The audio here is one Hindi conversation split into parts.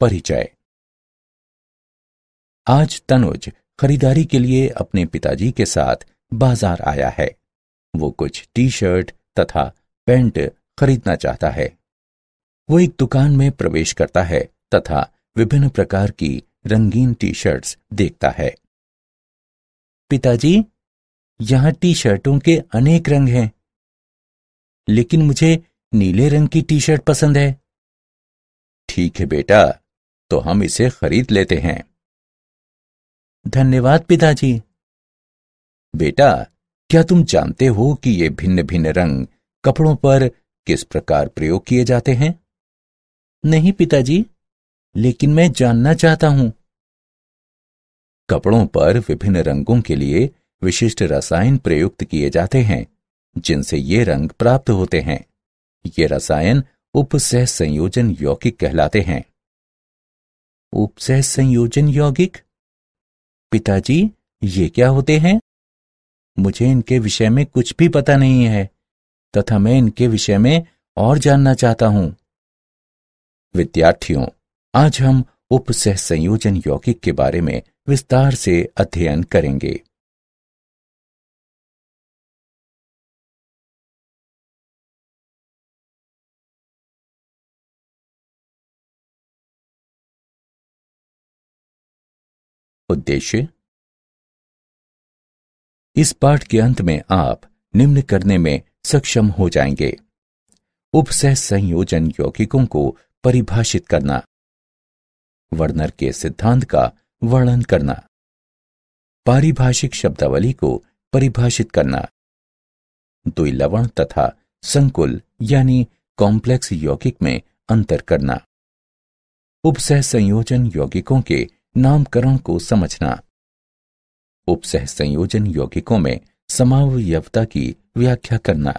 परिचय। आज तनुज खरीदारी के लिए अपने पिताजी के साथ बाजार आया है। वो कुछ टी शर्ट तथा पैंट खरीदना चाहता है। वो एक दुकान में प्रवेश करता है तथा विभिन्न प्रकार की रंगीन टी शर्ट्स देखता है। पिताजी, यहाँ टी शर्टों के अनेक रंग हैं, लेकिन मुझे नीले रंग की टी शर्ट पसंद है। ठीक है बेटा, तो हम इसे खरीद लेते हैं। धन्यवाद पिताजी। बेटा, क्या तुम जानते हो कि ये भिन्न भिन्न रंग कपड़ों पर किस प्रकार प्रयोग किए जाते हैं? नहीं पिताजी, लेकिन मैं जानना चाहता हूं। कपड़ों पर विभिन्न रंगों के लिए विशिष्ट रसायन प्रयुक्त किए जाते हैं, जिनसे ये रंग प्राप्त होते हैं। ये रसायन उपसह संयोजन यौगिक कहलाते हैं। उपसह संयोजन यौगिक? पिताजी, ये क्या होते हैं? मुझे इनके विषय में कुछ भी पता नहीं है तथा मैं इनके विषय में और जानना चाहता हूं। विद्यार्थियों, आज हम उपसह संयोजन यौगिक के बारे में विस्तार से अध्ययन करेंगे। उद्देश्य: इस पाठ के अंत में आप निम्न करने में सक्षम हो जाएंगे। उपसह संयोजन यौगिकों को परिभाषित करना, वर्नर के सिद्धांत का वर्णन करना, पारिभाषिक शब्दावली को परिभाषित करना, द्विलवण तथा संकुल यानी कॉम्प्लेक्स यौगिक में अंतर करना, उपसह संयोजन यौगिकों के नामकरण को समझना, उपसह संयोजन यौगिकों में समावयवता की व्याख्या करना,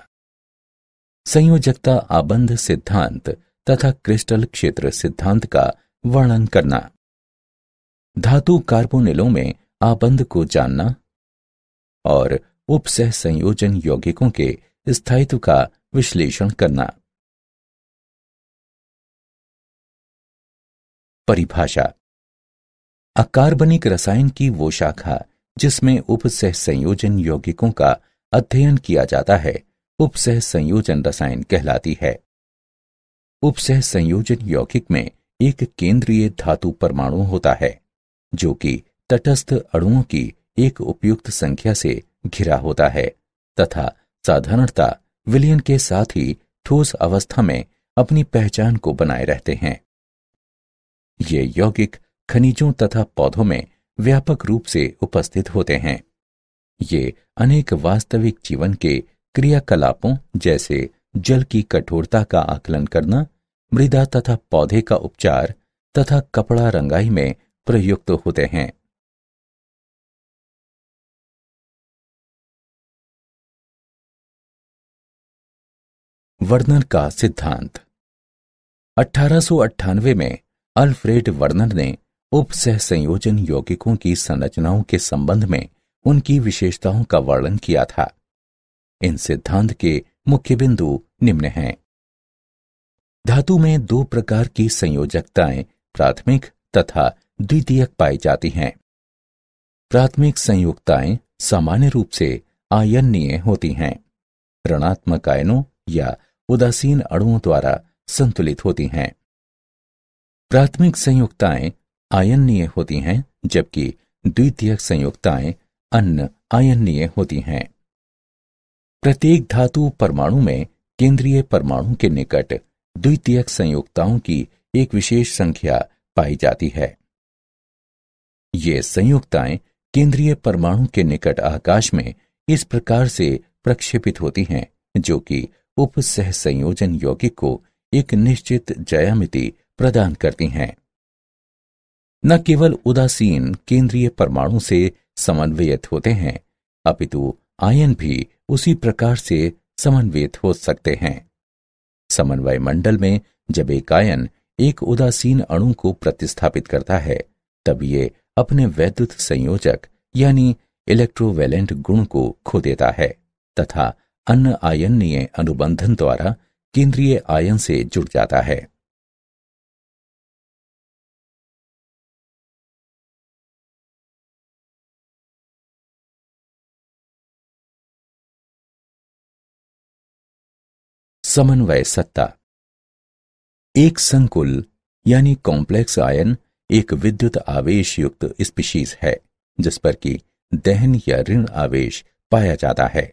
संयोजकता आबंध सिद्धांत तथा क्रिस्टल क्षेत्र सिद्धांत का वर्णन करना, धातु कार्बोनिलों में आबंध को जानना और उपसह संयोजन यौगिकों के स्थायित्व का विश्लेषण करना। परिभाषा: अकार्बनिक रसायन की वो शाखा जिसमें उपसह संयोजन यौगिकों का अध्ययन किया जाता है, उपसह संयोजन रसायन कहलाती है। उपसह संयोजन यौगिक में एक केंद्रीय धातु परमाणु होता है, जो कि तटस्थ अणुओं की एक उपयुक्त संख्या से घिरा होता है तथा साधारणतः विलयन के साथ ही ठोस अवस्था में अपनी पहचान को बनाए रहते हैं। ये यौगिक खनिजों तथा पौधों में व्यापक रूप से उपस्थित होते हैं। ये अनेक वास्तविक जीवन के क्रियाकलापों जैसे जल की कठोरता का आकलन करना, मृदा तथा पौधे का उपचार तथा कपड़ा रंगाई में प्रयुक्त होते हैं। वर्नर का सिद्धांत: 1898 में अल्फ्रेड वर्नर ने उपसह संयोजन यौगिकों की संरचनाओं के संबंध में उनकी विशेषताओं का वर्णन किया था। इन सिद्धांत के मुख्य बिंदु निम्न हैं। धातु में दो प्रकार की संयोजकताएं, प्राथमिक तथा द्वितीयक, पाई जाती हैं। प्राथमिक संयोजकताएं सामान्य रूप से आयनीय होती हैं, ऋणात्मक आयनों या उदासीन अणुओं द्वारा संतुलित होती हैं। प्राथमिक संयोजकताएं आयनीय होती हैं, जबकि द्वितीयक संयोजकताएं अन्य आयनीय होती हैं। प्रत्येक धातु परमाणु में केंद्रीय परमाणु के निकट द्वितीयक संयोजकताओं की एक विशेष संख्या पाई जाती है। ये संयोजकताएं केंद्रीय परमाणु के निकट आकाश में इस प्रकार से प्रक्षेपित होती हैं, जो कि उपसह संयोजन यौगिक को एक निश्चित ज्यामिति प्रदान करती हैं। न केवल उदासीन केंद्रीय परमाणु से समन्वयित होते हैं, अपितु आयन भी उसी प्रकार से समन्वयित हो सकते हैं। समन्वय मंडल में जब एक आयन एक उदासीन अणु को प्रतिस्थापित करता है, तब ये अपने वैद्युत संयोजक यानी इलेक्ट्रोवैलेंट गुण को खो देता है तथा अन्य आयनीय अनुबंधन द्वारा केंद्रीय आयन से जुड़ जाता है। समन्वय सत्ता। एक संकुल यानी कॉम्प्लेक्स आयन एक विद्युत आवेश युक्त स्पीशीज है जिस पर कि दहन या ऋण आवेश पाया जाता है।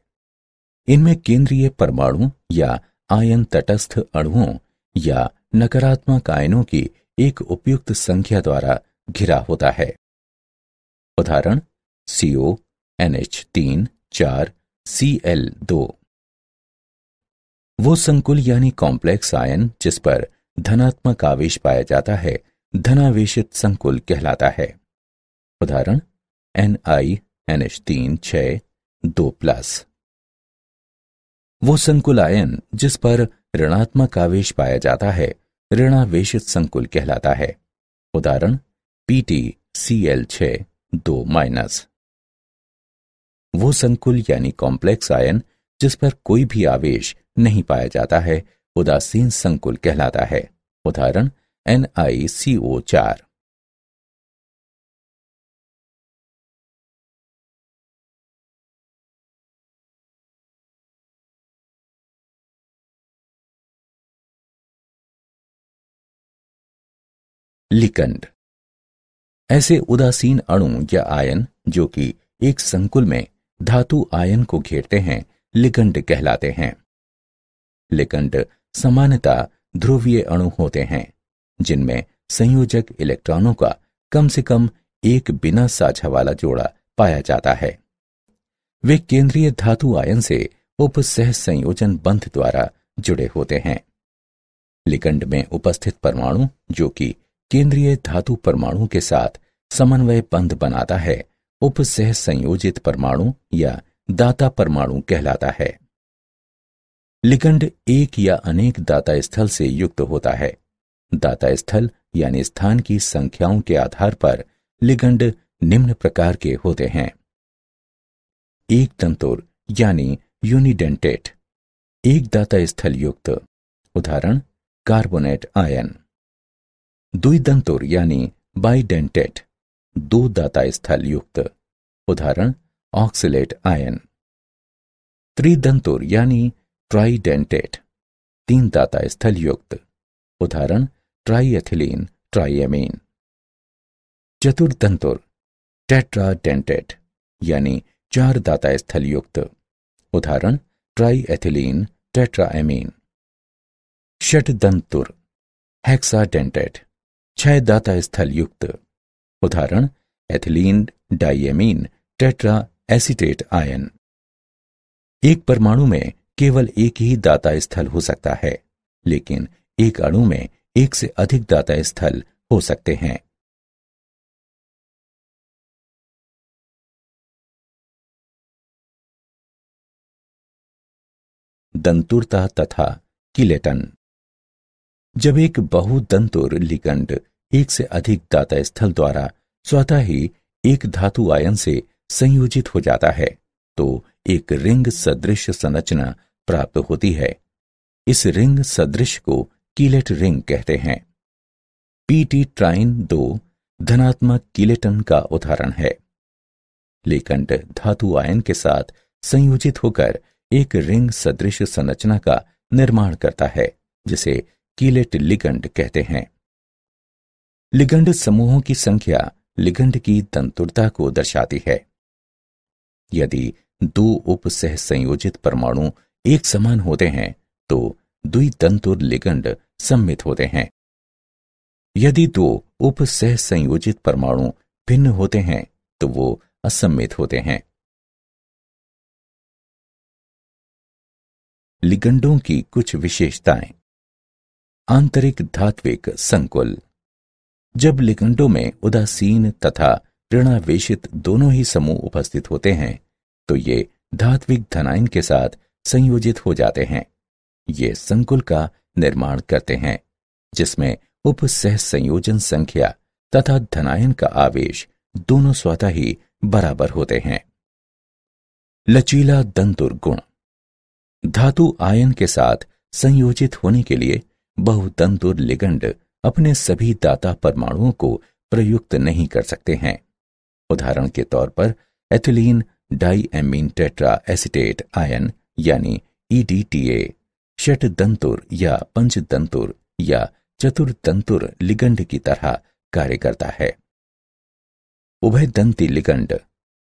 इनमें केंद्रीय परमाणु या आयन तटस्थ अणुओं या नकारात्मक आयनों की एक उपयुक्त संख्या द्वारा घिरा होता है। उदाहरण CO, NH3, 4, Cl2। वो संकुल यानी कॉम्प्लेक्स आयन जिस पर धनात्मक आवेश पाया जाता है धनावेशित संकुल कहलाता है। उदाहरण Ni, NH3, 6, 2+। वो संकुल आयन जिस पर ऋणात्मक आवेश पाया जाता है ऋणावेशित संकुल कहलाता है। उदाहरण Pt, Cl6, 2-। वो संकुल यानी कॉम्प्लेक्स आयन जिस पर कोई भी आवेश नहीं पाया जाता है उदासीन संकुल कहलाता है। उदाहरण NiCO4। लिकंड ऐसे उदासीन अणु या आयन जो कि एक संकुल में धातु आयन को घेरते हैं लिकंड कहलाते हैं। लिकंड सामान्यता ध्रुवीय अणु होते हैं जिनमें संयोजक इलेक्ट्रॉनों का कम से कम एक बिना साझा वाला जोड़ा पाया जाता है। वे केंद्रीय धातु आयन से उपसह संयोजन बंध द्वारा जुड़े होते हैं। लिकंड में उपस्थित परमाणु जो कि केंद्रीय धातु परमाणु के साथ समन्वय बंध बनाता है उपसह संयोजित परमाणु या दाता परमाणु कहलाता है। लिकंड एक या अनेक दाता स्थल से युक्त होता है। दाता स्थल यानी स्थान की संख्याओं के आधार पर लिकंड निम्न प्रकार के होते हैं। एक तंतुर यानी यूनिडेंटेट, एक दाता स्थल युक्त। उदाहरण कार्बोनेट आयन। द्वितंतुर यानी बाइडेंटेट, दो दाता स्थल युक्त। उदाहरण ऑक्सिलेट आयन। त्रिदंतुर यानी ट्राइडेंटेट, तीन दाता स्थल युक्त। उदाहरण ट्राइएथिलीन, ट्राइएमीन। चतुर्दंतुर टेट्राडेंटेट यानी चार दाता स्थल युक्त। उदाहरण ट्राइएथिलीन, टेट्राएमीन। षटदंतुर हेक्साडेंटेट, छह दाता स्थल युक्त। उदाहरण ethylene, diamine, tetra acetate ion. एक परमाणु में केवल एक ही दाता स्थल हो सकता है लेकिन एक अणु में एक से अधिक दाता स्थल हो सकते हैं। दंतुरता तथा किलेटन। जब एक बहुदंतुर लिकंड एक से अधिक दाता स्थल द्वारा स्वतः ही एक धातु आयन से संयोजित हो जाता है तो एक रिंग सदृश संरचना प्राप्त होती है। इस रिंग सदृश को कीलेट रिंग कहते हैं। Pt ट्राइन 2 धनात्मक कीलेटन का उदाहरण है। लिकंड धातु आयन के साथ संयोजित होकर एक रिंग सदृश संरचना का निर्माण करता है जिसे कीलेट लिकंड कहते हैं। लिकंड समूहों की संख्या लिकंड की तंतुरता को दर्शाती है। यदि दो उपसह संयोजित परमाणु एक समान होते हैं तो द्वितंतुर लिकंड सम्मित होते हैं। यदि दो उपसह संयोजित परमाणु भिन्न होते हैं तो वो असम्मित होते हैं। लिकंडों की कुछ विशेषताएं। आंतरिक धात्विक संकुल। जब लिकंडों में उदासीन तथा ऋणावेशित दोनों ही समूह उपस्थित होते हैं तो ये धात्विक धनायन के साथ संयोजित हो जाते हैं। ये संकुल का निर्माण करते हैं जिसमें उपसह संयोजन संख्या तथा धनायन का आवेश दोनों स्वतः ही बराबर होते हैं। लचीला दंतुर गुण। धातु आयन के साथ संयोजित होने के लिए बहुदंतुर लिकंड अपने सभी दाता परमाणुओं को प्रयुक्त नहीं कर सकते हैं। उदाहरण के तौर पर ethylene diamine tetra acetate ion यानी EDTA षटदंतुर या पंचदंतुर या चतुर्दंतुर लिगंड की तरह कार्य करता है। उभयदंती लिगंड,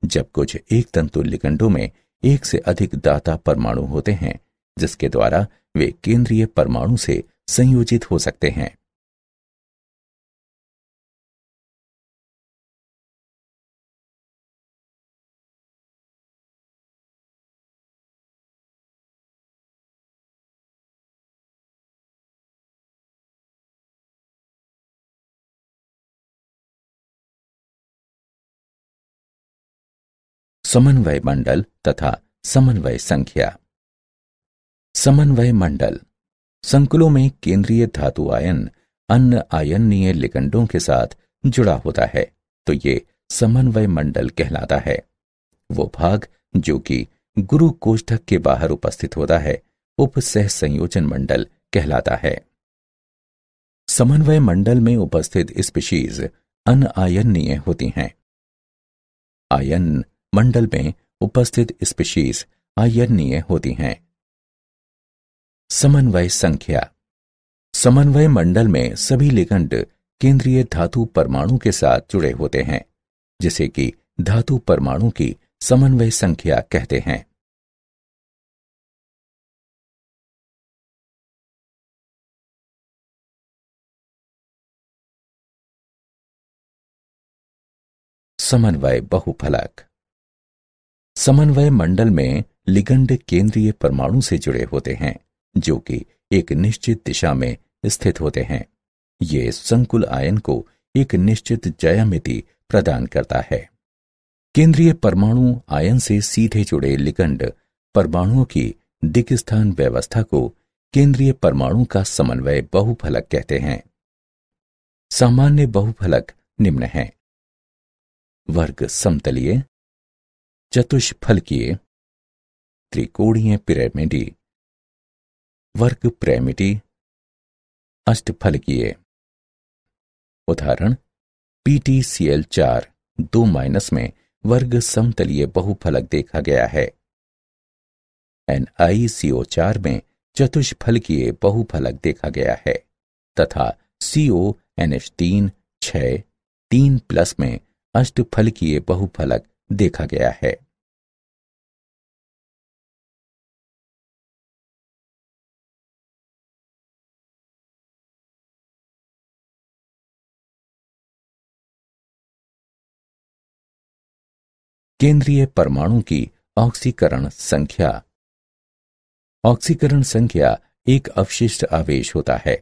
जब कुछ एक तंतु लिगंडों में एक से अधिक दाता परमाणु होते हैं जिसके द्वारा वे केंद्रीय परमाणु से संयोजित हो सकते हैं। समन्वय मंडल तथा समन्वय संख्या। समन्वय मंडल संकुलों में केंद्रीय धातु आयन अन्य आयनीय लिगंडों के साथ जुड़ा होता है तो ये समन्वय मंडल कहलाता है। वो भाग जो कि गुरु कोष्ठक के बाहर उपस्थित होता है उपसह संयोजन मंडल कहलाता है। समन्वय मंडल में उपस्थित स्पीशीज अन्य आयनीय होती हैं। आयन मंडल में उपस्थित स्पीशीज आयनीय होती हैं। समन्वय संख्या। समन्वय मंडल में सभी लिगंड केंद्रीय धातु परमाणु के साथ जुड़े होते हैं जिसे कि धातु परमाणु की समन्वय संख्या कहते हैं। समन्वय बहुफलक। समन्वय मंडल में लिगंड केंद्रीय परमाणु से जुड़े होते हैं जो कि एक निश्चित दिशा में स्थित होते हैं। ये संकुल आयन को एक निश्चित ज्यामिति प्रदान करता है। केंद्रीय परमाणु आयन से सीधे जुड़े लिगंड परमाणुओं की दिक्स्थान व्यवस्था को केंद्रीय परमाणु का समन्वय बहुफलक कहते हैं। सामान्य बहुफलक निम्न हैं: वर्ग समतलीय, चतुष्फलकीय, त्रिकोणीय पिरामिडी, वर्ग पिरामिडी, अष्टफलकीय। उदाहरण: PTCl4 2- में वर्ग समतलीय बहुफलक देखा गया है। NiCO4 में चतुष्फलकीय बहुफलक देखा गया है तथा CONH3 6 3+ में अष्टफलकीय बहुफलक देखा गया है। केंद्रीय परमाणु की ऑक्सीकरण संख्या। ऑक्सीकरण संख्या एक अवशिष्ट आवेश होता है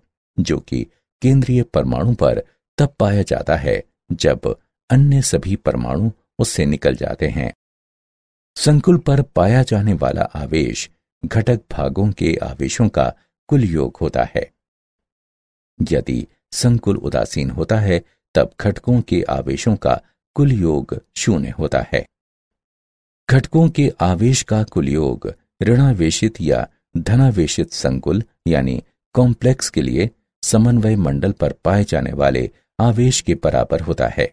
जो कि केंद्रीय परमाणु पर तब पाया जाता है जब अन्य सभी परमाणु उससे निकल जाते हैं। संकुल पर पाया जाने वाला आवेश घटक भागों के आवेशों का कुल योग होता है। यदि संकुल उदासीन होता है तब घटकों के आवेशों का कुल योग शून्य होता है। घटकों के आवेश का कुल योग ऋणावेशित या धनावेशित संकुल यानी कॉम्प्लेक्स के लिए समन्वय मंडल पर पाए जाने वाले आवेश के बराबर होता है।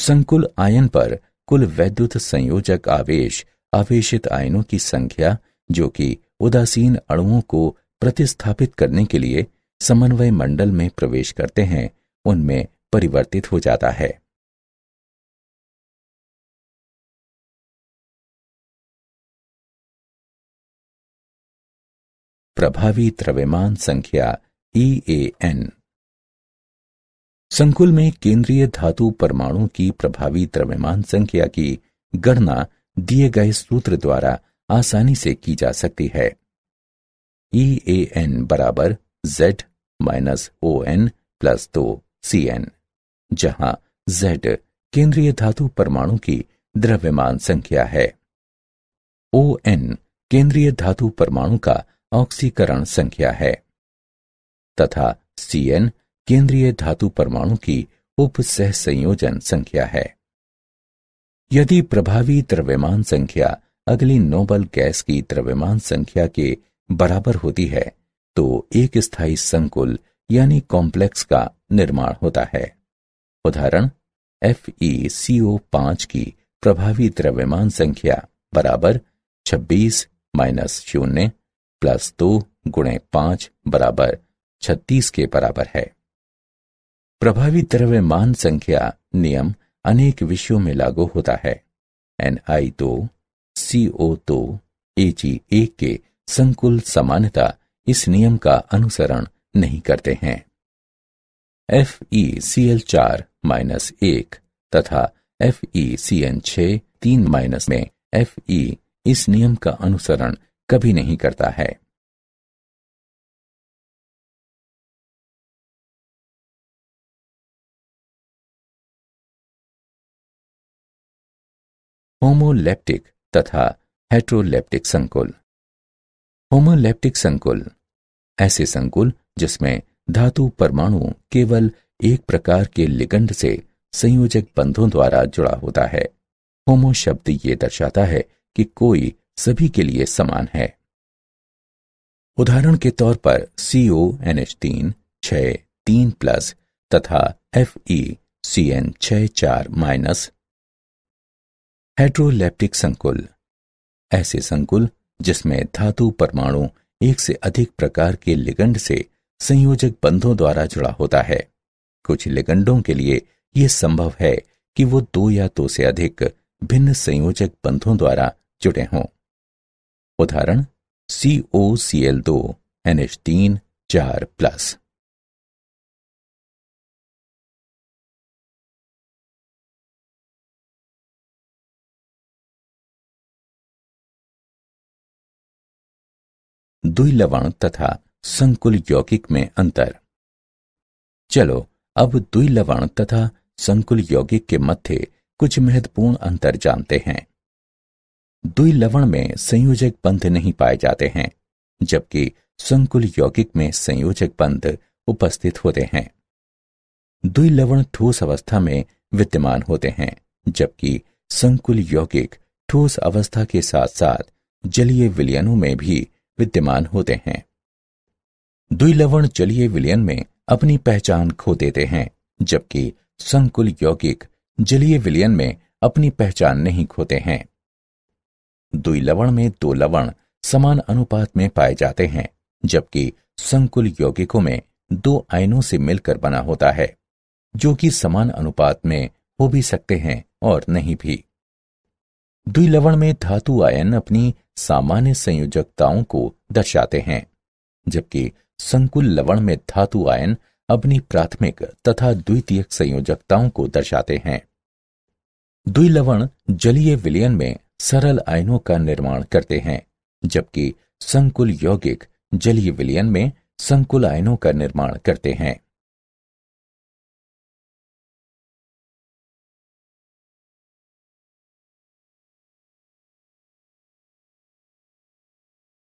संकुल आयन पर कुल वैद्युत संयोजक आवेश आवेशित आयनों की संख्या जो कि उदासीन अणुओं को प्रतिस्थापित करने के लिए समन्वय मंडल में प्रवेश करते हैं उनमें परिवर्तित हो जाता है। प्रभावी द्रव्यमान संख्या EAN। संकुल में केंद्रीय धातु परमाणु की प्रभावी द्रव्यमान संख्या की गणना दिए गए सूत्र द्वारा आसानी से की जा सकती है। EAN बराबर Z - ON + 2 CN, जहां Z केंद्रीय धातु परमाणु की द्रव्यमान संख्या है। ON केंद्रीय धातु परमाणु का ऑक्सीकरण संख्या है तथा CN केंद्रीय धातु परमाणु की उपसह संयोजन संख्या है। यदि प्रभावी द्रव्यमान संख्या अगली नोबल गैस की द्रव्यमान संख्या के बराबर होती है तो एक स्थायी संकुल यानी कॉम्प्लेक्स का निर्माण होता है। उदाहरण: FeCO5 की प्रभावी द्रव्यमान संख्या बराबर 26 - 0 प्लस 2 गुणे 5 बराबर 36 के बराबर है। प्रभावी द्रव्यमान संख्या नियम अनेक विषयों में लागू होता है। Ni2, CO2, Ag1 के संकुल समानता इस नियम का अनुसरण नहीं करते हैं। FeCl4 - 1 तथा FeCN6 - 3 में Fe इस नियम का अनुसरण कभी नहीं करता है। होमोलेप्टिक तथा हेटरोलेप्टिक संकुल। होमोलेप्टिक संकुल ऐसे संकुल जिसमें धातु परमाणु केवल एक प्रकार के लिगंड से संयोजक बंधों द्वारा जुड़ा होता है। होमो शब्द ये दर्शाता है कि कोई सभी के लिए समान है। उदाहरण के तौर पर CONH3 - 6 3+ तथा FeCN6 - 4। हेटरोलेप्टिक संकुल ऐसे संकुल जिसमें धातु परमाणु एक से अधिक प्रकार के लिगंड से संयोजक बंधों द्वारा जुड़ा होता है। कुछ लिगंडों के लिए यह संभव है कि वो 2 या 2 से अधिक भिन्न संयोजक बंधों द्वारा जुड़े हों। उदाहरण COCl2 NH3 4+। द्विलवण तथा संकुल यौगिक में अंतर। चलो अब द्विलवण तथा संकुल यौगिक के मध्य कुछ महत्वपूर्ण अंतर जानते हैं। द्विलवण में संयोजक बंध नहीं पाए जाते हैं, जबकि संकुल यौगिक में संयोजक बंध उपस्थित होते हैं। द्विलवण ठोस अवस्था में विद्यमान होते हैं, जबकि संकुल यौगिक ठोस अवस्था के साथ साथ जलीय विलयनों में भी विद्यमान होते हैं। द्विलवण जलीय विलयन में अपनी पहचान खो देते हैं, जबकि संकुल यौगिक जलीय विलयन में अपनी पहचान नहीं खोते हैं। द्विलवण में 2 लवण समान अनुपात में पाए जाते हैं, जबकि संकुल यौगिकों में 2 आयनों से मिलकर बना होता है, जो कि समान अनुपात में हो भी सकते हैं और नहीं भी। द्विलवण में धातु आयन अपनी सामान्य संयोजकताओं को दर्शाते हैं, जबकि संकुल लवण में धातु आयन अपनी प्राथमिक तथा द्वितीयक संयोजकताओं को दर्शाते हैं। द्विलवण जलीय विलयन में सरल आयनों का निर्माण करते हैं, जबकि संकुल यौगिक जलीय विलयन में संकुल आयनों का निर्माण करते हैं।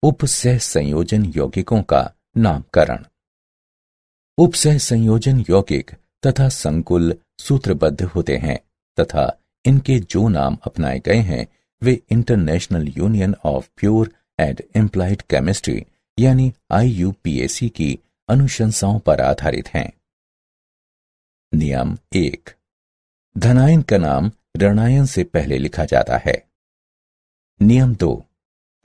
उपसह संयोजन यौगिकों का नामकरण। उपसह संयोजन यौगिक तथा संकुल सूत्रबद्ध होते हैं तथा इनके जो नाम अपनाए गए हैं वे international union of pure and applied chemistry यानी IUPAC की अनुशंसाओं पर आधारित हैं। नियम 1, धनायन का नाम ऋणायन से पहले लिखा जाता है। नियम 2,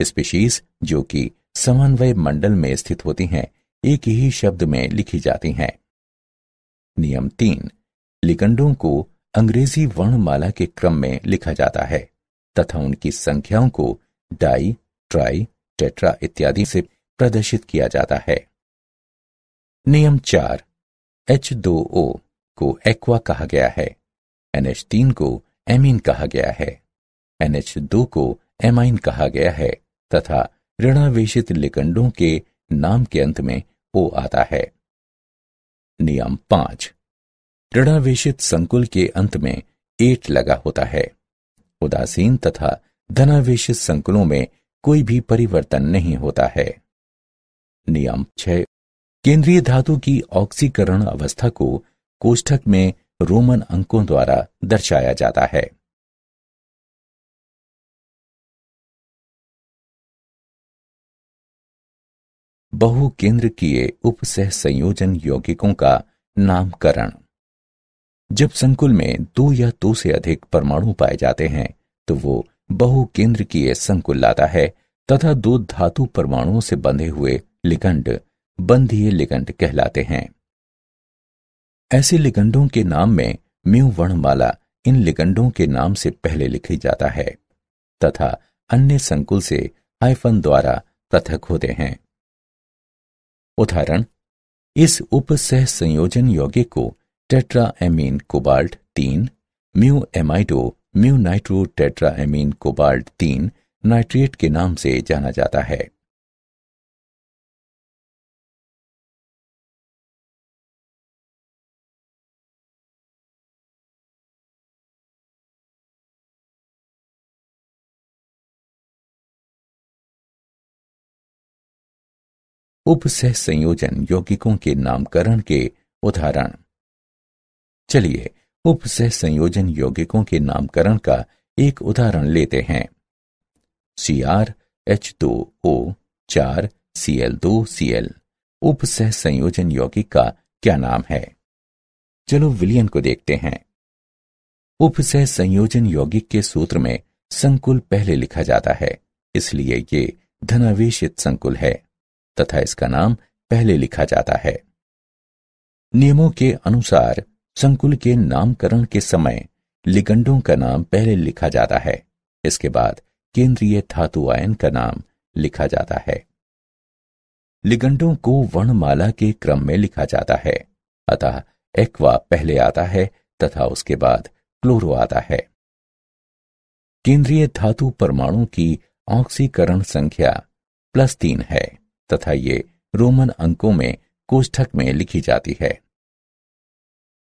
स्पीशीज जो कि समन्वय मंडल में स्थित होती हैं एक ही शब्द में लिखी जाती हैं। नियम 3, लिगंडों को अंग्रेजी वर्णमाला के क्रम में लिखा जाता है तथा उनकी संख्याओं को डाई, ट्राई, टेट्रा इत्यादि से प्रदर्शित किया जाता है। नियम 4, H2O को एक्वा कहा गया है, NH3 को एमीन कहा गया है, NH2 को एमाइन कहा गया है तथा ऋणावेशित लिगंडों के नाम के अंत में ओ आता है। नियम 5, ऋणावेशित संकुल के अंत में एट लगा होता है। उदासीन तथा धनावेशित संकुलों में कोई भी परिवर्तन नहीं होता है। नियम 6, केंद्रीय धातु की ऑक्सीकरण अवस्था को कोष्ठक में रोमन अंकों द्वारा दर्शाया जाता है। बहुकेंद्रकीय उपसह संयोजन यौगिकों का नामकरण। जब संकुल में 2 या 2 से अधिक परमाणु पाए जाते हैं तो वो बहुकेंद्रकीय संकुल लाता है तथा दो धातु परमाणुओं से बंधे हुए लिगंड बंधीय लिगंड कहलाते हैं। ऐसे लिगंडों के नाम में म्यू वर्णमाला इन लिगंडों के नाम से पहले लिखी जाता है तथा अन्य संकुल से हाइफन द्वारा पृथक होते हैं। उदाहरण, इस उपसह संयोजन यौगिक को tetraammine cobalt 3 mu amido mu nitro tetraammine cobalt 3 nitrate के नाम से जाना जाता है। उपसह संयोजन यौगिकों के नामकरण के उदाहरण। चलिए उपसह संयोजन यौगिकों के नामकरण का एक उदाहरण लेते हैं। CrH2O4Cl2Cl उपसह संयोजन यौगिक का क्या नाम है? चलो विलयन को देखते हैं। उपसह संयोजन यौगिक के सूत्र में संकुल पहले लिखा जाता है, इसलिए ये धनावेशित संकुल है तथा इसका नाम पहले लिखा जाता है। नियमों के अनुसार संकुल के नामकरण के समय लिगंडों का नाम पहले लिखा जाता है, इसके बाद केंद्रीय धातु आयन का नाम लिखा जाता है। लिगंडों को वर्णमाला के क्रम में लिखा जाता है, अतः एक्वा पहले आता है तथा उसके बाद क्लोरो आता है। केंद्रीय धातु परमाणु की ऑक्सीकरण संख्या +3 है तथा ये रोमन अंकों में कोष्ठक में लिखी जाती है।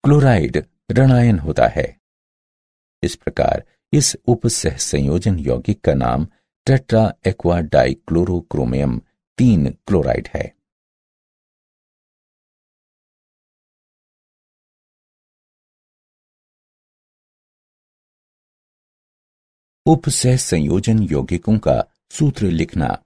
क्लोराइड ऋणायन होता है। इस प्रकार इस उपसह संयोजन यौगिक का नाम tetra aqua di chlorochromium 3 chloride है। उपसह संयोजन यौगिकों का सूत्र लिखना।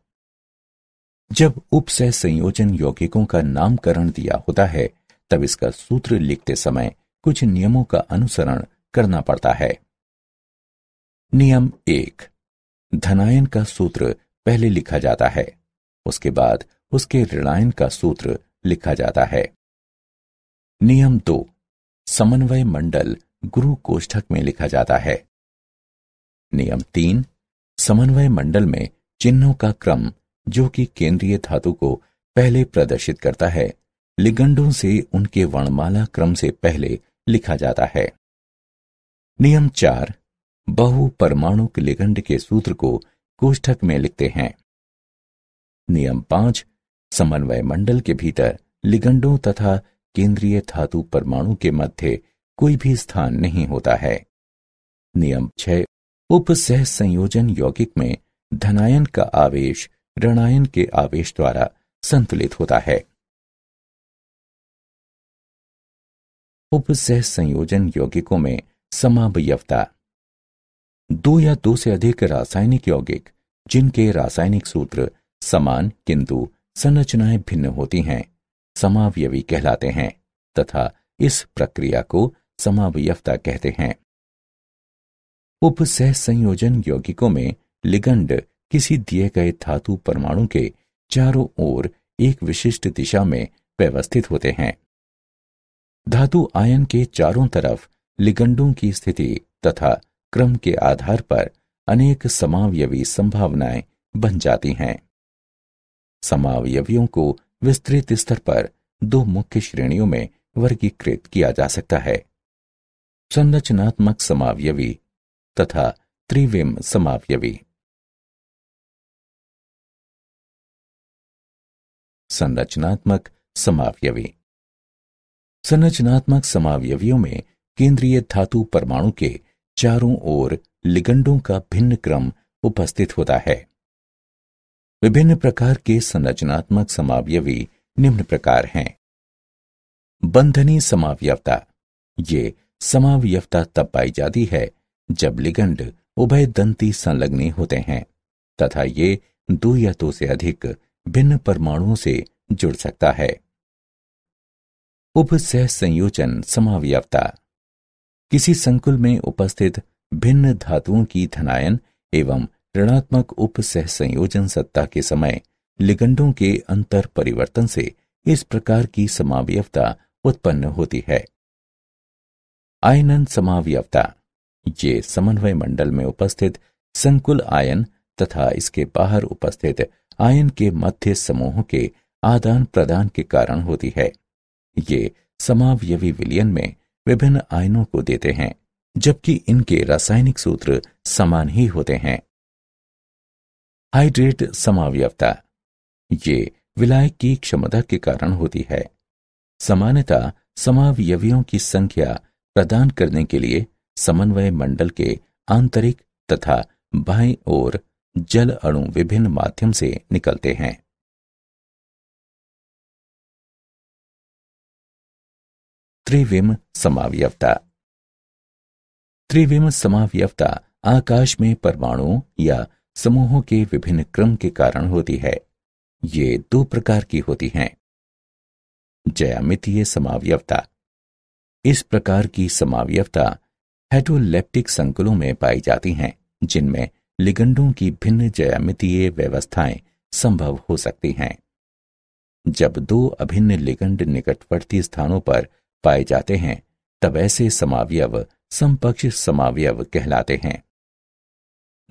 जब उपसह संयोजन यौगिकों का नामकरण दिया होता है तब इसका सूत्र लिखते समय कुछ नियमों का अनुसरण करना पड़ता है। नियम 1, धनायन का सूत्र पहले लिखा जाता है, उसके बाद उसके ऋणायन का सूत्र लिखा जाता है। नियम 2, समन्वय मंडल गुरु कोष्ठक में लिखा जाता है। नियम 3, समन्वय मंडल में चिन्हों का क्रम जो कि केंद्रीय धातु को पहले प्रदर्शित करता है, लिगंडों से उनके वर्णमाला क्रम से पहले लिखा जाता है। नियम 4, बहु परमाणुक लिगंड के सूत्र को कोष्ठक में लिखते हैं। नियम 5, समन्वय मंडल के भीतर लिगंडों तथा केंद्रीय धातु परमाणु के मध्य कोई भी स्थान नहीं होता है। नियम 6, उपसह संयोजन यौगिक में धनायन का आवेश ऋणायन के आवेश द्वारा संतुलित होता है। उपसह संयोजन यौगिकों में समावयवता। दो या दो से अधिक रासायनिक यौगिक जिनके रासायनिक सूत्र समान किंतु संरचनाएं भिन्न होती हैं समावयवी कहलाते हैं तथा इस प्रक्रिया को समावयवता कहते हैं। उपसह संयोजन यौगिकों में लिगंड किसी दिए गए धातु परमाणु के चारों ओर एक विशिष्ट दिशा में व्यवस्थित होते हैं। धातु आयन के चारों तरफ लिगंडों की स्थिति तथा क्रम के आधार पर अनेक समावयवी संभावनाएं बन जाती हैं। समावयवियों को विस्तृत स्तर पर दो मुख्य श्रेणियों में वर्गीकृत किया जा सकता है, संरचनात्मक समावयवी तथा त्रिविम समावयवी। संरचनात्मक समावयवी। संरचनात्मक समावयवियों में केंद्रीय धातु परमाणु के चारों ओर लिगंडों का भिन्न क्रम उपस्थित होता है। विभिन्न प्रकार के संरचनात्मक समावयवी निम्न प्रकार हैं। बंधनी समावयवता। ये समावयवता तब पाई जाती है जब लिगंड उभयदंती संलग्नी होते हैं तथा ये दो या दो से अधिक भिन्न परमाणुओं से जुड़ सकता है। उपसह संयोजन समावयवता। किसी संकुल में उपस्थित भिन्न धातुओं की धनायन एवं ऋणात्मक उप सहसंयोजन सत्ता के समय लिगंडों के अंतर परिवर्तन से इस प्रकार की समावयवता उत्पन्न होती है। आयनन समावयवता ये समन्वय मंडल में उपस्थित संकुल आयन तथा इसके बाहर उपस्थित आयन के मध्य समूहों के आदान प्रदान के कारण होती है। ये समावयवी विलयन में विभिन्न आयनों को देते हैं, जबकि इनके रासायनिक सूत्र समान ही होते हैं। हाइड्रेट समावयवता ये विलायक की क्षमता के कारण होती है। सामान्यतः समावयवियों की संख्या प्रदान करने के लिए समन्वय मंडल के आंतरिक तथा बाईं ओर जल अणु विभिन्न माध्यम से निकलते हैं। त्रिविम समावयवता। त्रिविम समावयवता आकाश में परमाणुओं या समूहों के विभिन्न क्रम के कारण होती है। ये दो प्रकार की होती हैं। ज्यामितीय समावयवता। इस प्रकार की समावयवता हेटरोलेप्टिक संकुलों में पाई जाती हैं, जिनमें लिगंडों की भिन्न ज्यामितीय व्यवस्थाएं संभव हो सकती हैं। जब दो अभिन्न लिगंड निकटवर्ती स्थानों पर पाए जाते हैं, तब ऐसे समावयव समपक्ष समावयव कहलाते हैं।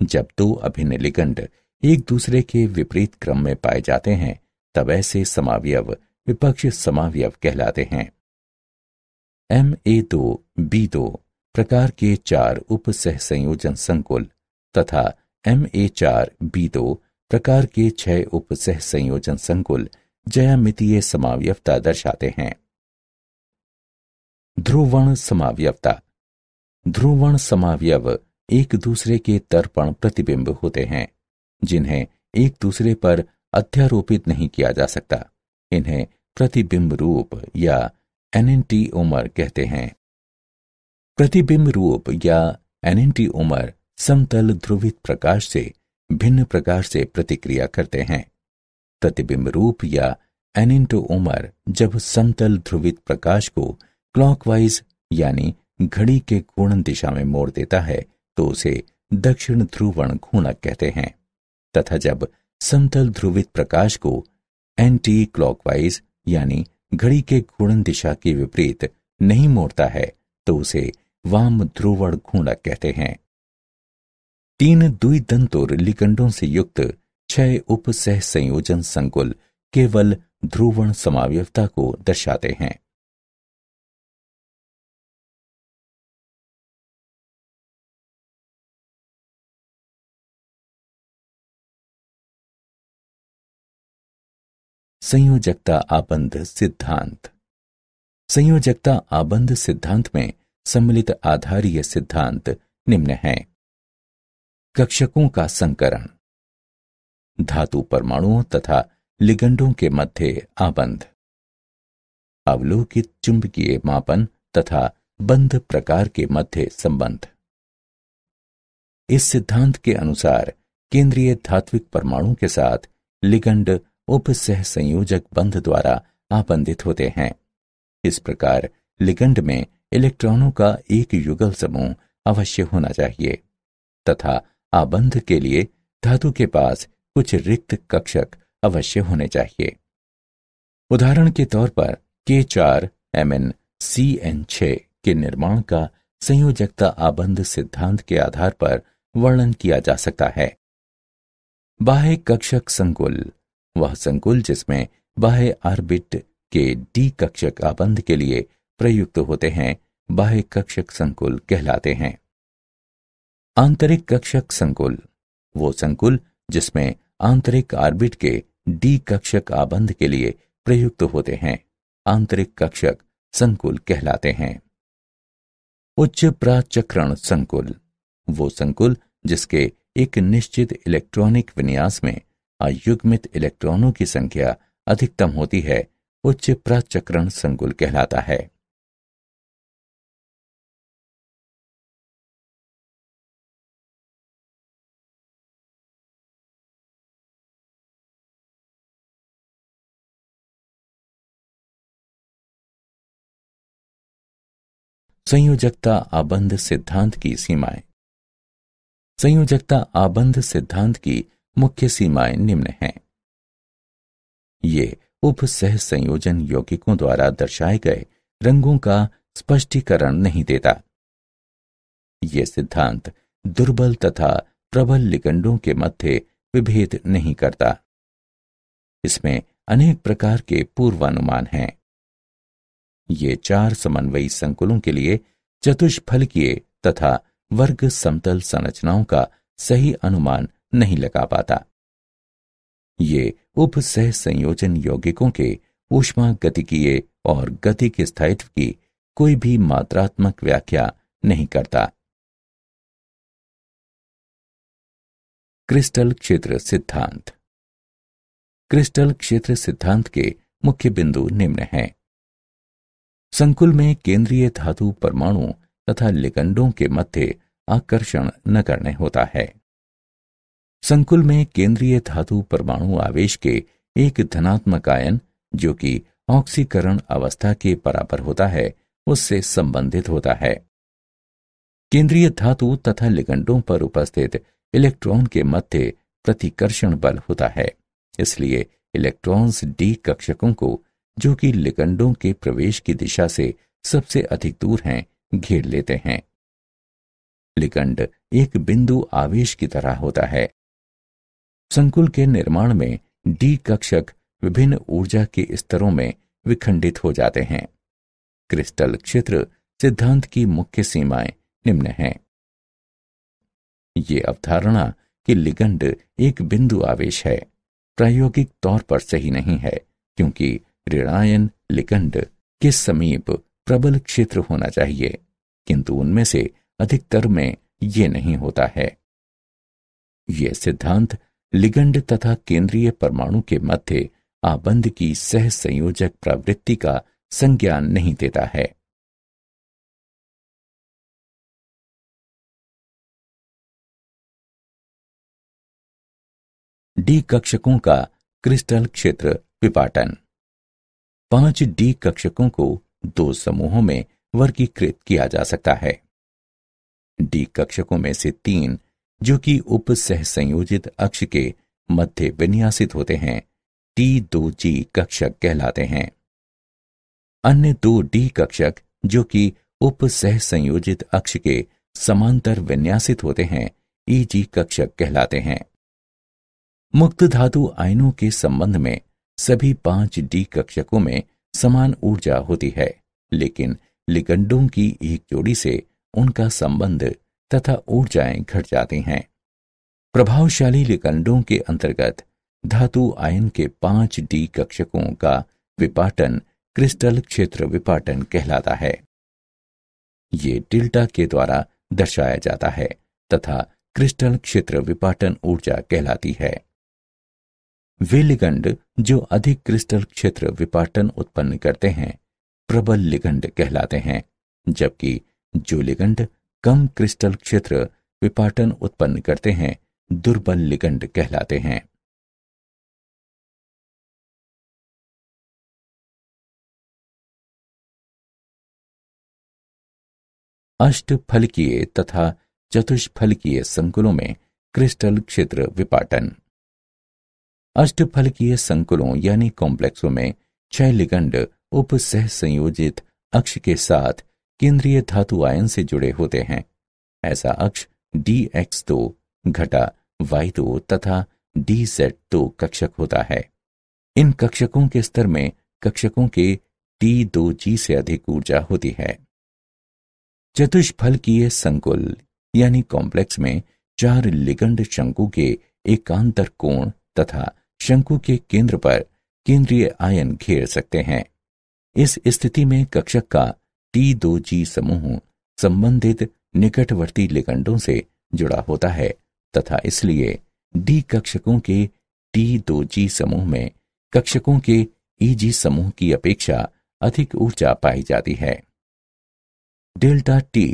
जब दो अभिन्न लिगंड एक दूसरे के विपरीत क्रम में पाए जाते हैं, तब ऐसे समावयव विपक्ष समावयव कहलाते हैं। MA2B2 प्रकार के 4 उप सहसंयोजन संकुल तथा MA4B2 प्रकार के 6 उप सहसंयोजन संकुल ज्यामितीय समावयवता दर्शाते हैं। ध्रुवण समावयवता। ध्रुवण समावयव एक दूसरे के तर्पण प्रतिबिंब होते हैं, जिन्हें एक दूसरे पर अध्यारोपित नहीं किया जा सकता। इन्हें प्रतिबिंब रूप या एनेंटिओमर कहते हैं। प्रतिबिंब रूप या एनेंटिओमर समतल ध्रुवित प्रकाश से भिन्न प्रकार से प्रतिक्रिया करते हैं। प्रतिबिंब रूप या एनेंटिओमर जब समतल ध्रुवित प्रकाश को क्लॉकवाइज यानी घड़ी के घूर्णन दिशा में मोड़ देता है, तो उसे दक्षिण ध्रुवण घूर्णक कहते हैं, तथा जब समतल ध्रुवित प्रकाश को एंटी क्लॉकवाइज यानी घड़ी के घूर्णन दिशा के विपरीत नहीं मोड़ता है, तो उसे वाम ध्रुवण घूर्णक कहते हैं। 3 द्विदंतोर लिगंडों से युक्त 6 उप सहसंयोजन संकुल केवल ध्रुवण समावयवता को दर्शाते हैं। संयोजकता आबंध सिद्धांत। संयोजकता आबंध सिद्धांत में सम्मिलित आधारीय सिद्धांत निम्न हैं। कक्षकों का संकरण, धातु परमाणुओं तथा लिगंडों के मध्य आबंध, अवलोकित चुंबकीय मापन तथा बंध प्रकार के मध्य संबंध। इस सिद्धांत के अनुसार केंद्रीय धात्विक परमाणु के साथ लिगंड उप सहसंयोजक बंध द्वारा आबंधित होते हैं। इस प्रकार लिगंड में इलेक्ट्रॉनों का एक युगल समूह अवश्य होना चाहिए तथा आबंध के लिए धातु के पास कुछ रिक्त कक्षक अवश्य होने चाहिए। उदाहरण के तौर पर K4MnCn6 के निर्माण का संयोजकता आबंध सिद्धांत के आधार पर वर्णन किया जा सकता है। बाह्य कक्षक संकुल, वह संकुल जिसमें बाह्य आर्बिट के डी कक्षक आबंध के लिए प्रयुक्त होते हैं, बाह्य कक्षक संकुल कहलाते हैं। आंतरिक कक्षक संकुल, वो संकुल जिसमें आंतरिक आर्बिट के डी कक्षक आबंध के लिए प्रयुक्त होते हैं, आंतरिक कक्षक संकुल कहलाते हैं। उच्च प्राचक्रण संकुल, वो संकुल जिसके एक निश्चित इलेक्ट्रॉनिक विन्यास में अयुग्मित इलेक्ट्रॉनों की संख्या अधिकतम होती है, उच्च प्राचक्रण संकुल कहलाता है। संयोजकता आबंध सिद्धांत की सीमाएं। संयोजकता आबंध सिद्धांत की मुख्य सीमाएं निम्न हैं। ये उपसह संयोजन यौगिकों द्वारा दर्शाए गए रंगों का स्पष्टीकरण नहीं देता। ये सिद्धांत दुर्बल तथा प्रबल लिगंडों के मध्य विभेद नहीं करता। इसमें अनेक प्रकार के पूर्वानुमान हैं। ये चार समन्वयी संकुलों के लिए चतुष्फलकीय तथा वर्ग समतल संरचनाओं का सही अनुमान नहीं लगा पाता। ये उपसह संयोजन यौगिकों के ऊष्मा गतिकीय और गति के स्थायित्व की कोई भी मात्रात्मक व्याख्या नहीं करता। क्रिस्टल क्षेत्र सिद्धांत। क्रिस्टल क्षेत्र सिद्धांत के मुख्य बिंदु निम्न हैं। संकुल में केंद्रीय धातु परमाणु तथा लिगंडों के मध्य आकर्षण नगण्य होता है। संकुल में केंद्रीय धातु परमाणु आवेश के एक धनात्मक आयन, जो कि ऑक्सीकरण अवस्था के बराबर होता है, उससे संबंधित होता है। केंद्रीय धातु तथा लिगंडों पर उपस्थित इलेक्ट्रॉन के मध्य प्रतिकर्षण बल होता है, इसलिए इलेक्ट्रॉन्स डी कक्षकों को, जो कि लिगंडों के प्रवेश की दिशा से सबसे अधिक दूर हैं, घेर लेते हैं। लिगंड एक बिंदु आवेश की तरह होता है। संकुल के निर्माण में डी कक्षक विभिन्न ऊर्जा के स्तरों में विखंडित हो जाते हैं। क्रिस्टल क्षेत्र सिद्धांत की मुख्य सीमाएं निम्न हैं। ये अवधारणा कि लिगंड एक बिंदु आवेश है, प्रायोगिक तौर पर सही नहीं है, क्योंकि ऋणायन लिगंड के समीप प्रबल क्षेत्र होना चाहिए, किंतु उनमें से अधिकतर में ये नहीं होता है। यह सिद्धांत लिगंड तथा केंद्रीय परमाणु के मध्य आबंध की सह संयोजक प्रवृत्ति का संज्ञान नहीं देता है। डी कक्षकों का क्रिस्टल क्षेत्र विपाटन। 5 डी कक्षकों को 2 समूहों में वर्गीकृत किया जा सकता है। डी कक्षकों में से 3, जो कि उपसह संयोजित अक्ष के मध्य विन्यासित होते हैं, T2G कक्षक कहलाते हैं। अन्य 2 डी कक्षक, जो कि उपसह संयोजित अक्ष के समांतर विन्यासित होते हैं, EG कक्षक कहलाते हैं। मुक्त धातु आयनों के संबंध में सभी 5 डी कक्षकों में समान ऊर्जा होती है, लेकिन लिगंडों की एक जोड़ी से उनका संबंध तथा ऊर्जाएं घट जाती हैं। प्रभावशाली लिगंडों के अंतर्गत धातु आयन के 5 डी कक्षकों का विपाटन क्रिस्टल क्षेत्र विपाटन कहलाता है। ये डेल्टा के द्वारा दर्शाया जाता है तथा क्रिस्टल क्षेत्र विपाटन ऊर्जा कहलाती है। वे लिगंड जो अधिक क्रिस्टल क्षेत्र विपाटन उत्पन्न करते हैं, प्रबल लिगंड कहलाते हैं, जबकि जो लिगंड कम क्रिस्टल क्षेत्र विपाटन उत्पन्न करते हैं, दुर्बल लिगंड कहलाते हैं। अष्टफलकीय तथा चतुष्फलकीय संकुलों में क्रिस्टल क्षेत्र विपाटन। अष्टफलकीय संकुलों यानी कॉम्प्लेक्सों में 6 लिगंड उपसह संयोजित अक्ष के साथ केंद्रीय धातु आयन से जुड़े होते हैं। ऐसा अक्ष DX2 घटा Y2 तथा DZ2 कक्षक होता है। इन कक्षकों के स्तर में कक्षकों के T2G से अधिक ऊर्जा होती है। चतुष्फलकीय संकुल यानी कॉम्प्लेक्स में 4 लिगंड शंकु के एकांतर कोण तथा शंकु के केंद्र पर केंद्रीय आयन घेर सकते हैं। इस स्थिति में कक्षक का T2G समूह संबंधित निकटवर्ती लिगंडों से जुड़ा होता है तथा इसलिए D कक्षकों के T2G समूह में कक्षकों के EG समूह की अपेक्षा अधिक ऊर्जा पाई जाती है। डेल्टा T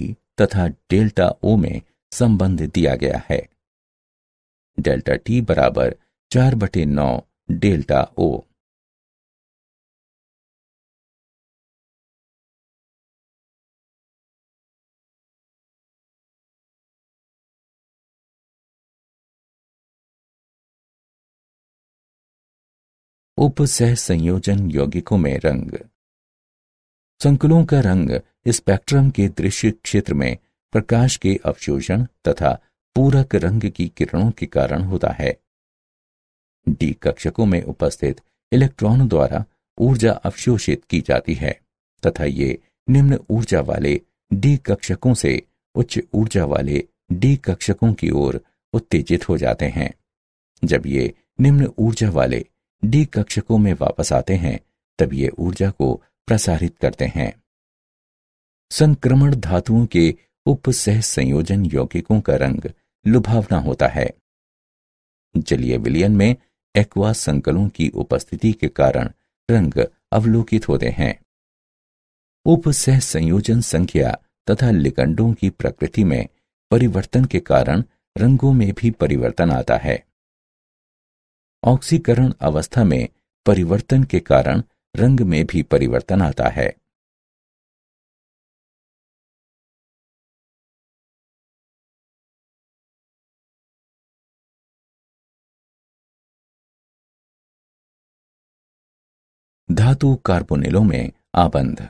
तथा डेल्टा O में संबंध दिया गया है। डेल्टा T बराबर 4/9 डेल्टा O। उपसह संयोजन यौगिकों में रंग। संकुलों का रंग स्पेक्ट्रम के दृश्य क्षेत्र में प्रकाश के अवशोषण तथा पूरक रंग की किरणों के कारण होता है। डी कक्षकों में उपस्थित इलेक्ट्रॉन द्वारा ऊर्जा अवशोषित की जाती है तथा ये निम्न ऊर्जा वाले डी कक्षकों से उच्च ऊर्जा वाले डी कक्षकों की ओर उत्तेजित हो जाते हैं। जब ये निम्न ऊर्जा वाले डी कक्षकों में वापस आते हैं तब ये ऊर्जा को प्रसारित करते हैं। संक्रमण धातुओं के उपसह संयोजन यौगिकों का रंग लुभावना होता है। जलीय विलयन में एक्वा संकलों की उपस्थिति के कारण रंग अवलोकित होते हैं। उपसह संयोजन संख्या तथा लिगंडों की प्रकृति में परिवर्तन के कारण रंगों में भी परिवर्तन आता है। ऑक्सीकरण अवस्था में परिवर्तन के कारण रंग में भी परिवर्तन आता है। धातु कार्बोनिलों में आबंध।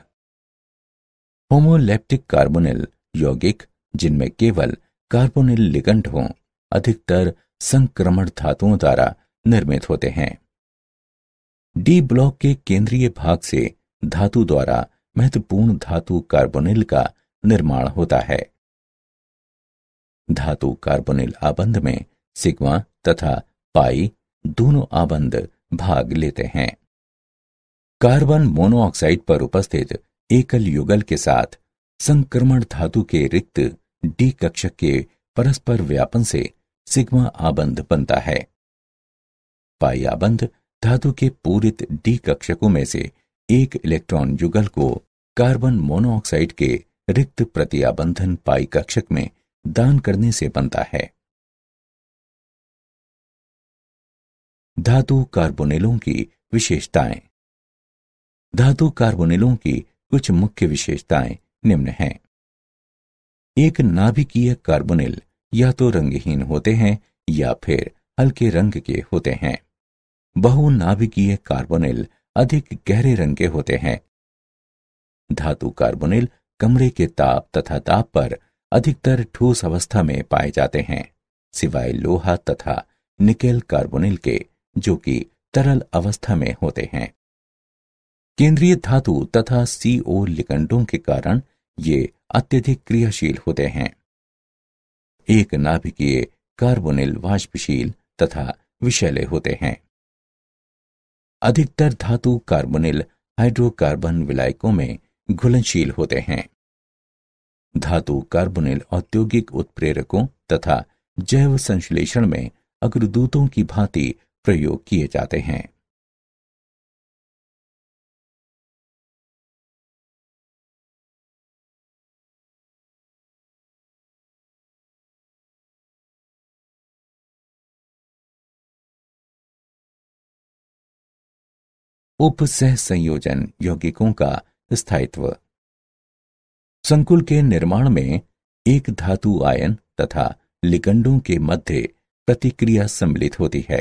होमोलैप्टिक कार्बोनिल यौगिक जिनमें केवल कार्बोनिल लिगंड हों अधिकतर संक्रमण धातुओं द्वारा निर्मित होते हैं। डी ब्लॉक के केंद्रीय भाग से धातु द्वारा महत्वपूर्ण धातु कार्बोनिल का निर्माण होता है। धातु कार्बोनिल आबंध में सिग्मा तथा पाई दोनों आबंध भाग लेते हैं। कार्बन मोनोऑक्साइड पर उपस्थित एकल युगल के साथ संक्रमण धातु के रिक्त डी कक्षक के परस्पर व्यापन से सिग्मा आबंध बनता है। पाई आबंध धातु के पूरित डी कक्षकों में से एक इलेक्ट्रॉन युगल को कार्बन मोनोऑक्साइड के रिक्त प्रतिआबंधन पाई कक्षक में दान करने से बनता है। धातु कार्बोनिलों की विशेषताएं। धातु कार्बोनिलों की कुछ मुख्य विशेषताएं निम्न हैं। एक नाभिकीय कार्बोनिल या तो रंगहीन होते हैं या फिर हल्के रंग के होते हैं। बहुनाभिकीय कार्बोनिल अधिक गहरे रंग के होते हैं। धातु कार्बोनिल कमरे के ताप तथा ताप पर अधिकतर ठोस अवस्था में पाए जाते हैं सिवाय लोहा तथा निकेल कार्बोनिल के जो कि तरल अवस्था में होते हैं। केंद्रीय धातु तथा CO लिगंडों के कारण ये अत्यधिक क्रियाशील होते हैं। एक नाभिकीय कार्बोनिल वाष्पशील तथा विषैले होते हैं। अधिकतर धातु कार्बोनिल हाइड्रोकार्बन विलायकों में घुलनशील होते हैं। धातु कार्बोनिल औद्योगिक उत्प्रेरकों तथा जैव संश्लेषण में अग्रदूतों की भांति प्रयोग किए जाते हैं। उपसह संयोजन यौगिकों का स्थायित्व। संकुल के निर्माण में एक धातु आयन तथा लिगंडों के मध्य प्रतिक्रिया सम्मिलित होती है।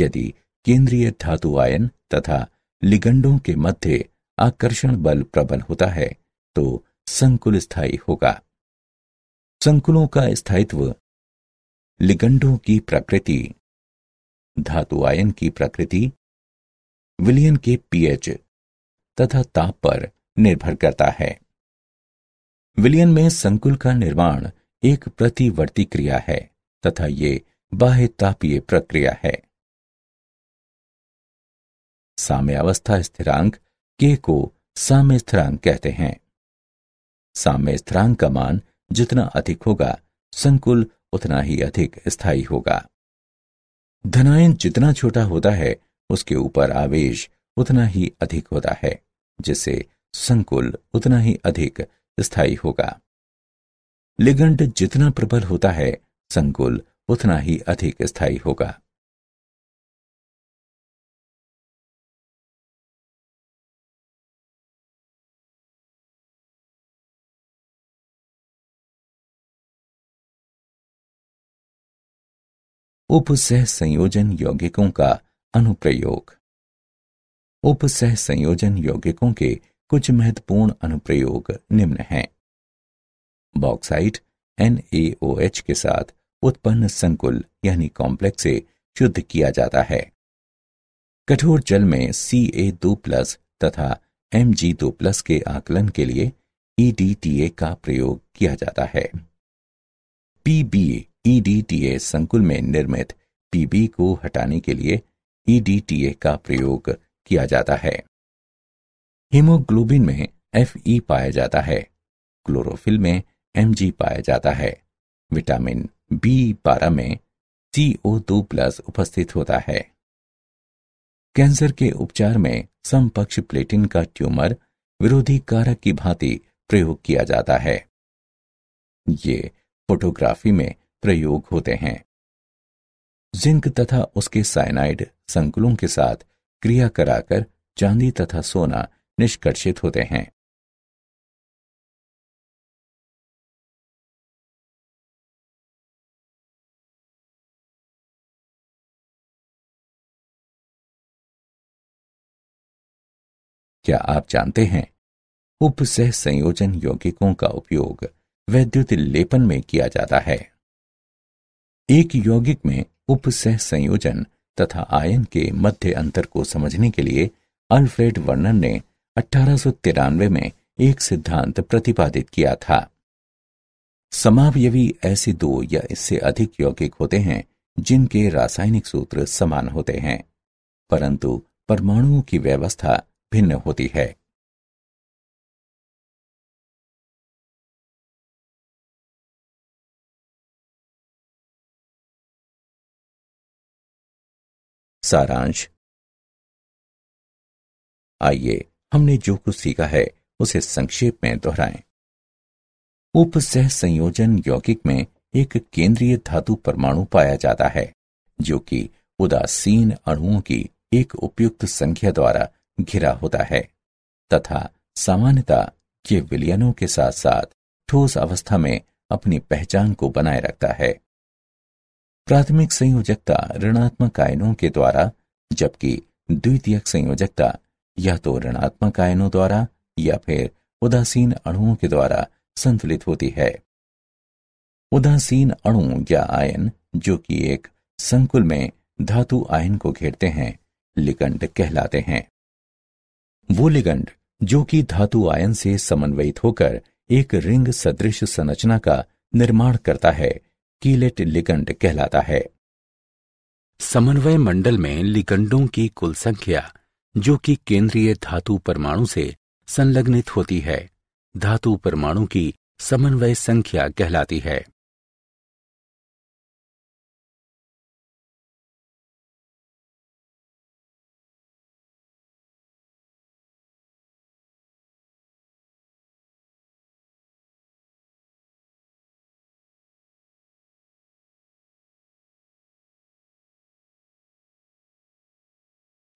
यदि केंद्रीय धातु आयन तथा लिगंडों के मध्य आकर्षण बल प्रबल होता है तो संकुल स्थायी होगा। संकुलों का स्थायित्व लिगंडों की प्रकृति, धातु आयन की प्रकृति, विलयन के pH तथा ताप पर निर्भर करता है। विलयन में संकुल का निर्माण एक प्रतिवर्ती क्रिया है तथा ये बाह्य तापीय प्रक्रिया है। साम्यावस्था स्थिरांक K को साम्य स्थिरांक कहते हैं। साम्य स्थिरांक का मान जितना अधिक होगा संकुल उतना ही अधिक स्थायी होगा। धनायन जितना छोटा होता है उसके ऊपर आवेश उतना ही अधिक होता है जिससे संकुल उतना ही अधिक स्थायी होगा। लिगंड जितना प्रबल होता है संकुल उतना ही अधिक स्थायी होगा। उपसह संयोजन यौगिकों का अनुप्रयोग। उपसह संयोजन यौगिकों के कुछ महत्वपूर्ण अनुप्रयोग निम्न हैं। बॉक्साइट NaOH के साथ उत्पन्न संकुल यानी कॉम्प्लेक्स से शुद्ध किया जाता है। कठोर जल में Ca2+ तथा Mg2+ के आकलन के लिए EDTA का प्रयोग किया जाता है। PbEDTA संकुल में निर्मित Pb को हटाने के लिए EDTA का प्रयोग किया जाता है। हीमोग्लोबिन में Fe पाया जाता है। क्लोरोफिल में Mg पाया जाता है। विटामिन B12 में CO2+ उपस्थित होता है। कैंसर के उपचार में समपक्ष प्लेटिन का ट्यूमर विरोधी कारक की भांति प्रयोग किया जाता है। ये फोटोग्राफी में प्रयोग होते हैं। जिंक तथा उसके साइनाइड संकुलों के साथ क्रिया कराकर चांदी तथा सोना निष्कर्षित होते हैं। क्या आप जानते हैं उपसह संयोजन यौगिकों का उपयोग वैद्युत लेपन में किया जाता है। एक यौगिक में उपसह संयोजन तथा आयन के मध्य अंतर को समझने के लिए अल्फ्रेड वर्नर ने 1893 में एक सिद्धांत प्रतिपादित किया था। समावयवी ऐसे दो या इससे अधिक यौगिक होते हैं जिनके रासायनिक सूत्र समान होते हैं परंतु परमाणुओं की व्यवस्था भिन्न होती है। सारांश। आइए हमने जो कुछ सीखा है उसे संक्षेप में दोहराएं। उपसह संयोजन यौगिक में एक केंद्रीय धातु परमाणु पाया जाता है जो कि उदासीन अणुओं की एक उपयुक्त संख्या द्वारा घिरा होता है तथा सामान्यतः ये विलयनों के साथ साथ ठोस अवस्था में अपनी पहचान को बनाए रखता है। प्राथमिक संयोजकता ऋणात्मक आयनों के द्वारा जबकि द्वितीयक संयोजकता या तो ऋणात्मक आयनों द्वारा या फिर उदासीन अणुओं के द्वारा संतुलित होती है। उदासीन अणु या आयन जो कि एक संकुल में धातु आयन को घेरते हैं लिगंड कहलाते हैं। वो लिगंड जो कि धातु आयन से समन्वयित होकर एक रिंग सदृश संरचना का निर्माण करता है कीलेट लिगंड कहलाता है। समन्वय मंडल में लिगंडों की कुल संख्या जो कि केंद्रीय धातु परमाणु से संलग्नित होती है धातु परमाणु की समन्वय संख्या कहलाती है।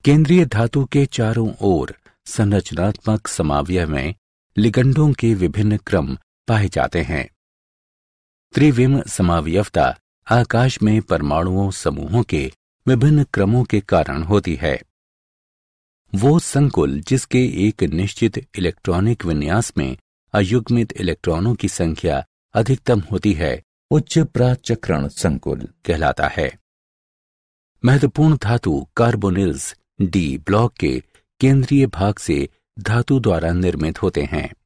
केंद्रीय धातु के चारों ओर संरचनात्मक समावय में लिगंडों के विभिन्न क्रम पाए जाते हैं। त्रिविम समावयवता आकाश में परमाणुओं समूहों के विभिन्न क्रमों के कारण होती है। वो संकुल जिसके एक निश्चित इलेक्ट्रॉनिक विन्यास में अयुग्मित इलेक्ट्रॉनों की संख्या अधिकतम होती है उच्च प्राचक्रण संकुल कहलाता है। महत्वपूर्ण धातु कार्बोनिल्स D ब्लॉक के केंद्रीय भाग से धातु द्वारा निर्मित होते हैं।